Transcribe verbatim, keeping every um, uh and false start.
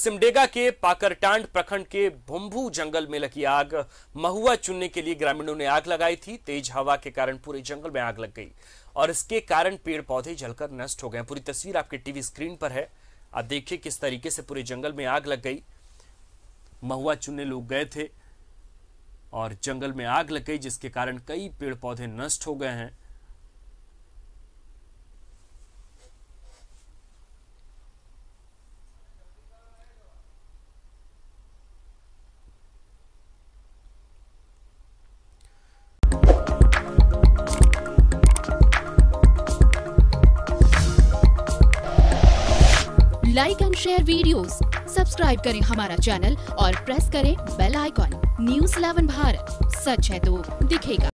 सिमडेगा के पाकरटांड प्रखंड के भुंभू जंगल में लगी आग। महुआ चुनने के लिए ग्रामीणों ने आग लगाई थी। तेज हवा के कारण पूरे जंगल में आग लग गई और इसके कारण पेड़ पौधे जलकर नष्ट हो गए। पूरी तस्वीर आपके टीवी स्क्रीन पर है। आप देखिए किस तरीके से पूरे जंगल में आग लग गई। महुआ चुनने लोग गए थे और जंगल में आग लग गई, जिसके कारण कई पेड़ पौधे नष्ट हो गए हैं। Like and share videos, subscribe करें हमारा चैनल और प्रेस करें bell icon. News eleven Bharat, सच है तो दिखेगा।